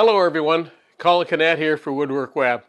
Hello everyone, Colin Knecht here for Woodwork Web.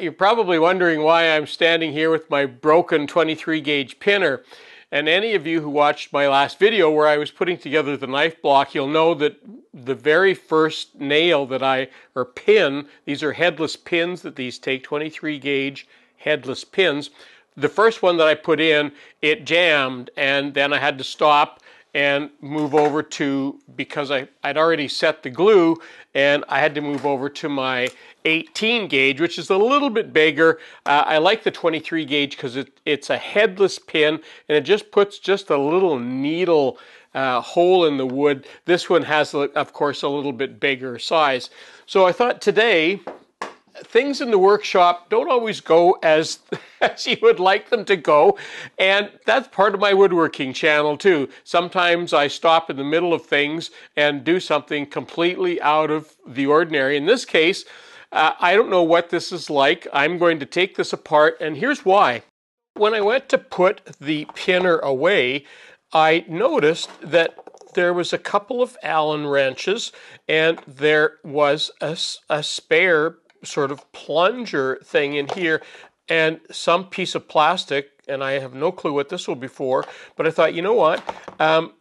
You're probably wondering why I'm standing here with my broken 23 gauge pinner. And any of you who watched my last video where I was putting together the knife block, you'll know that the very first nail that or pin, these are headless pins that these take, 23 gauge headless pins. The first one that I put in, it jammed, and then I had to stop and move over to, because I'd already set the glue, and I had to move over to my 18 gauge, which is a little bit bigger. I like the 23 gauge because it's a headless pin, and it just puts just a little needle hole in the wood. This one has, of course, a little bit bigger size. So I thought today, things in the workshop don't always go as you would like them to go, and that's part of my woodworking channel too. Sometimes I stop in the middle of things and do something completely out of the ordinary. In this case, I don't know what this is like. I'm going to take this apart, and here's why. When I went to put the pinner away, I noticed that there was a couple of Allen wrenches, and there was a spare sort of plunger thing in here and some piece of plastic, and I have no clue what this will be for, but I thought, you know what,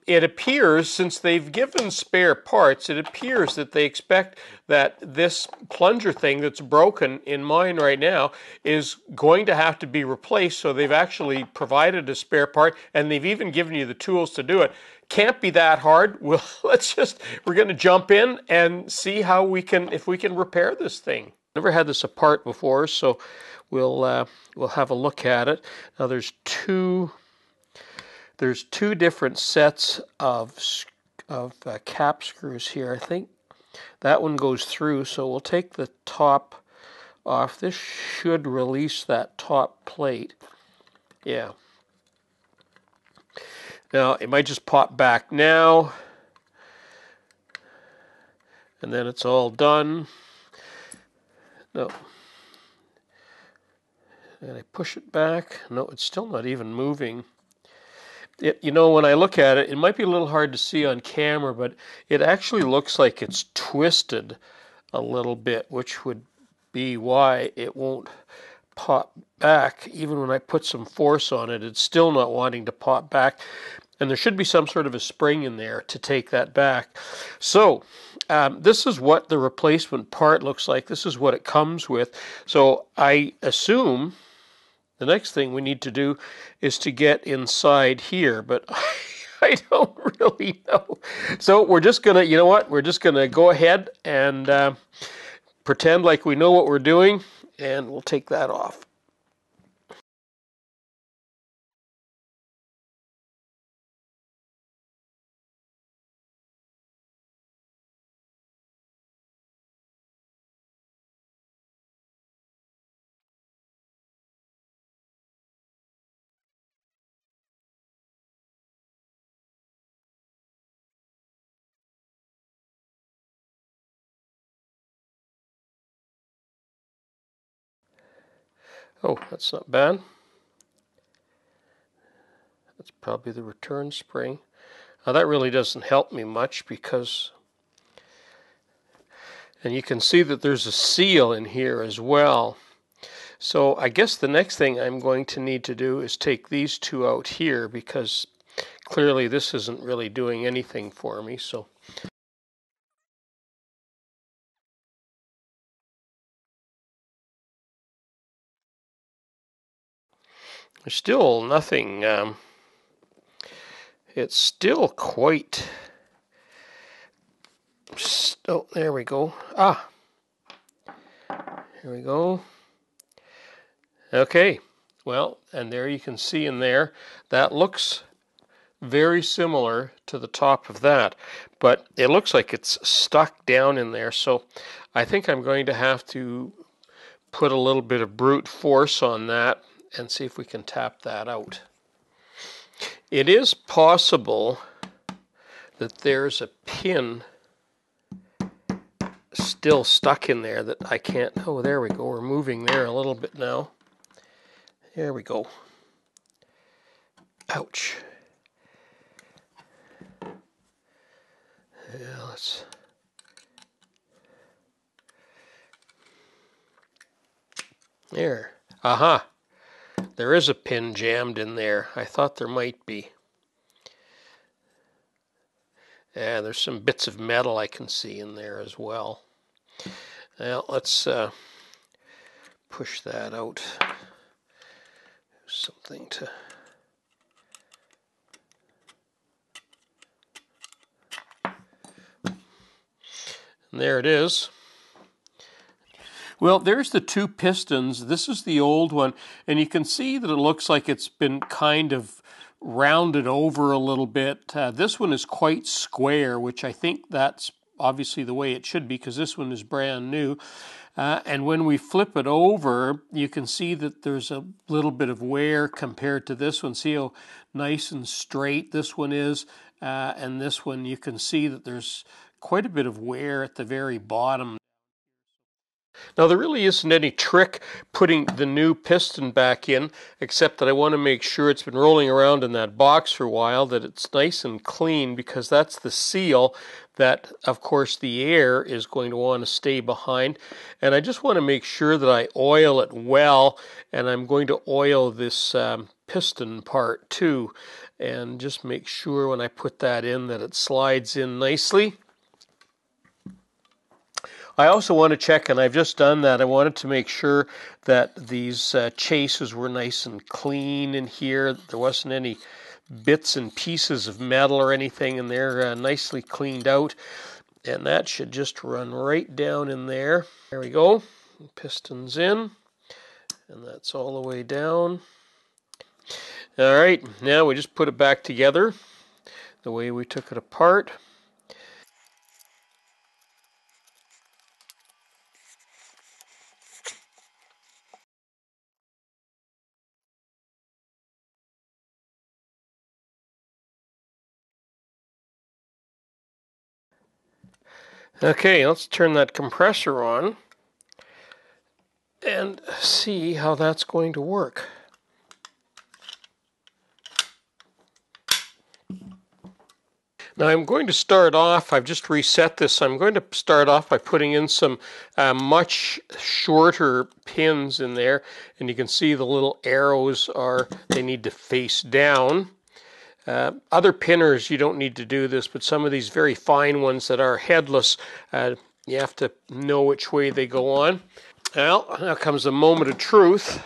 it appears, since they've given spare parts, it appears that they expect that this plunger thing that's broken in mine right now is going to have to be replaced, so they've actually provided a spare part, and they've even given you the tools to do it. Can't be that hard. Well, we're going to jump in and see how we can, if we can repair this thing. Never had this apart before, so we'll have a look at it. Now there's two different sets of cap screws here. I think that one goes through, so we'll take the top off. This should release that top plate. Yeah. Now it might just pop back now, and then it's all done. No, and I push it back. No, it's still not even moving. You know, when I look at it, it might be a little hard to see on camera, but it actually looks like it's twisted a little bit, which would be why it won't pop back. Even when I put some force on it, it's still not wanting to pop back. And there should be some sort of a spring in there to take that back. So this is what the replacement part looks like. This is what it comes with. So I assume the next thing we need to do is to get inside here, but I don't really know. So we're just gonna, you know what? We're just gonna go ahead and pretend like we know what we're doing, and we'll take that off. Oh, that's not bad. That's probably the return spring. Now that really doesn't help me much because, and you can see that there's a seal in here as well. So I guess the next thing I'm going to need to do is take these two out here, because clearly this isn't really doing anything for me. So. There's still nothing, it's still quite, oh, there we go, ah, here we go, okay, well, and there you can see in there, that looks very similar to the top of that, but it looks like it's stuck down in there, so I think I'm going to have to put a little bit of brute force on that and see if we can tap that out. It is possible that there's a pin still stuck in there that I can't, oh, there we go, we're moving there a little bit now. There we go. Ouch. Yeah, let's There. Aha. There is a pin jammed in there. I thought there might be. Yeah, there's some bits of metal I can see in there as well. Now let's push that out. Something to... And there it is. Well, there's the two pistons. This is the old one, and you can see that it looks like it's been kind of rounded over a little bit. This one is quite square, which I think that's obviously the way it should be because this one is brand new. And when we flip it over, you can see that there's a little bit of wear compared to this one. See how nice and straight this one is? And this one, you can see that there's quite a bit of wear at the very bottom. Now, there really isn't any trick putting the new piston back in, except that I want to make sure it's been rolling around in that box for a while, that it's nice and clean, because that's the seal that, of course, the air is going to want to stay behind. And I just want to make sure that I oil it well, and I'm going to oil this piston part too, and just make sure when I put that in that it slides in nicely. I also want to check, and I've just done that, I wanted to make sure that these chases were nice and clean in here. There wasn't any bits and pieces of metal or anything, and they're nicely cleaned out. And that should just run right down in there. There we go. Pistons in, and that's all the way down. All right, now we just put it back together the way we took it apart. Okay, let's turn that compressor on and see how that's going to work. Now I'm going to start off, I've just reset this, I'm going to start off by putting in some much shorter pins in there, and you can see the little arrows are, they need to face down. Other pinners, you don't need to do this, but some of these very fine ones that are headless, you have to know which way they go on. Well, now comes the moment of truth.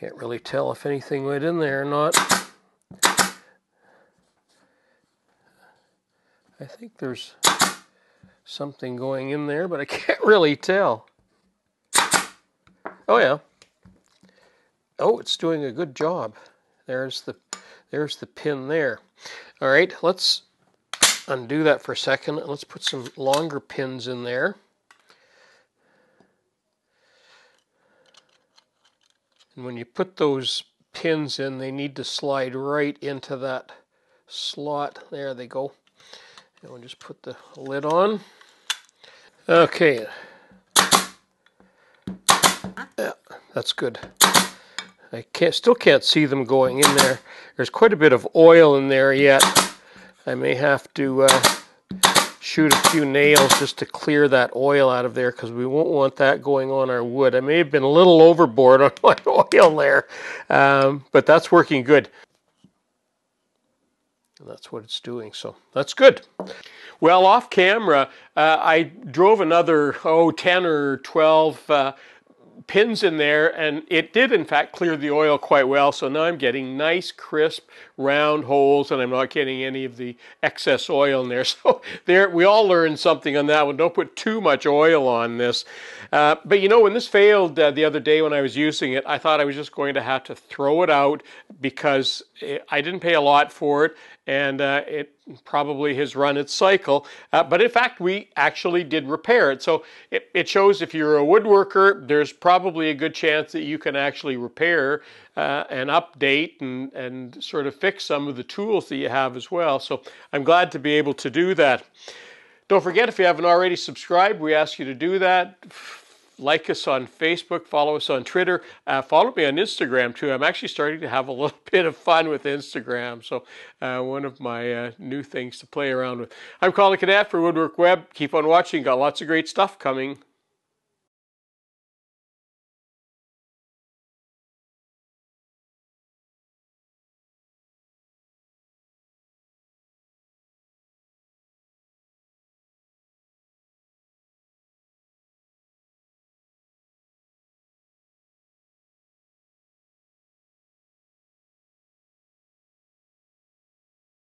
Can't really tell if anything went in there or not. I think there's something going in there, but I can't really tell. Oh yeah. Oh, it's doing a good job. There's the pin there. All right, let's undo that for a second. Let's put some longer pins in there. And when you put those pins in, they need to slide right into that slot. There they go. And we'll just put the lid on. Okay. Yeah, that's good. I still can't see them going in there. There's quite a bit of oil in there yet. I may have to shoot a few nails just to clear that oil out of there, because we won't want that going on our wood. I may have been a little overboard on my oil there, but that's working good. And that's what it's doing, so that's good. Well, off camera, I drove another 10 or 12 pins in there, and it did in fact clear the oil quite well, so now I'm getting nice crisp round holes, and I'm not getting any of the excess oil in there. So there, we all learned something on that one. Don't put too much oil on this. But you know, when this failed the other day when I was using it, I thought I was just going to have to throw it out, because I didn't pay a lot for it, and it probably has run its cycle. But in fact, we actually did repair it. So it shows if you're a woodworker, there's probably a good chance that you can actually repair and update and sort of fix some of the tools that you have as well. So I'm glad to be able to do that. Don't forget, if you haven't already subscribed, we ask you to do that. Like us on Facebook, follow us on Twitter, follow me on Instagram too. I'm actually starting to have a little bit of fun with Instagram, so one of my new things to play around with. I'm Colin Knecht for Woodwork Web. Keep on watching, got lots of great stuff coming.